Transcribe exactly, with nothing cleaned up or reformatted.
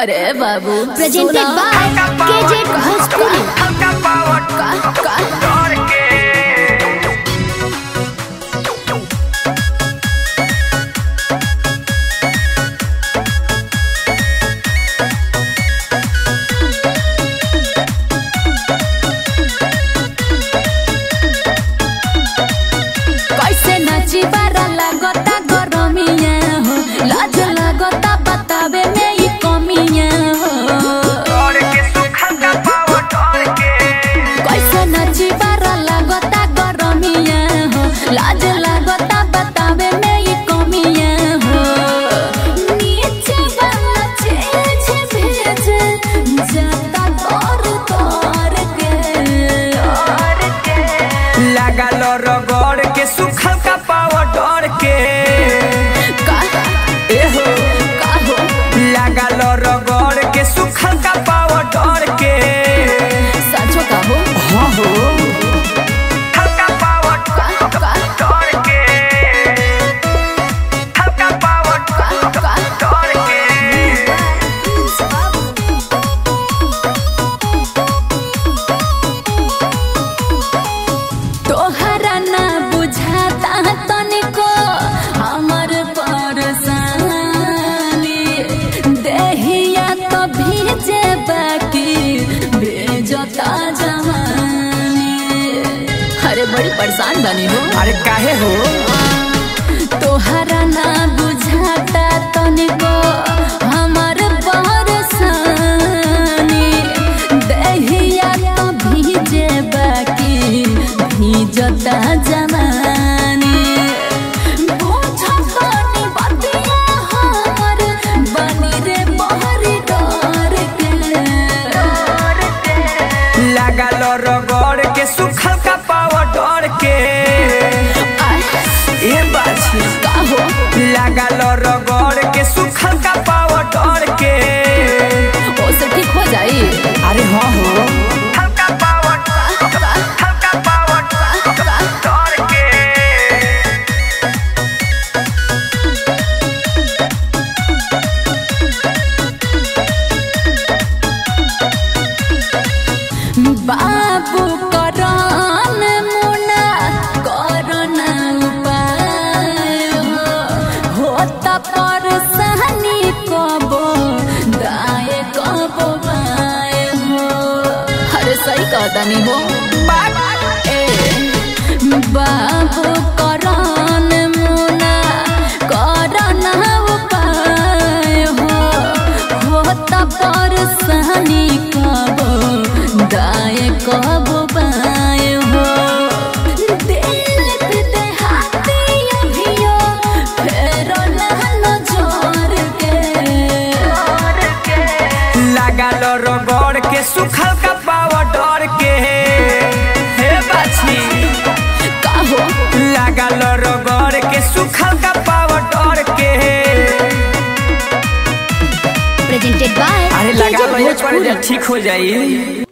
अरे बाबू presented by KJ Bhojpuri कैसे नाची बारा लागता गरमिया हो लाज लागता बतावे में लाज लागता बतावे में ये कमियां हो नीचे वाला चेज भेज जाता तोर तोर के तोर के लगालो रगड़ के सुखलका पाउडर के का ए हो का हो लगालो रगड़ के सुखलका पाउडर के सचो का हो हां हो अरे बड़ी परेशान बनी हो अरे काहे हो तोहरा ना बुझाता तनिको हमार बरसानी दहिया तो भीजे बाकी भीजता जमानी बुझा तनी बतिया हमार बनी रे बहर डर के डर के लगालो रगड़ के सुखलका पाउडर के ए बाछी का हो लगालो रगड़ के सुखलका पाउडर के ओ से ठीक हो जाई अरे हां हो हल्का पाउडर हल्का पाउडर डर के बाबू करो सही कहता नहीं हो बाबू करन मुना करन उपाय हो होता परसानी कब दाय कब बाय हो दिल देहाती अभियो फेरो नहलो जोर के जोर के लगालो रगड़ के सुखलका लगालो रगड़ के सुखलका पाउडर के प्रेजेंटेड बाय अरे लगालो ये ठीक हो जाई।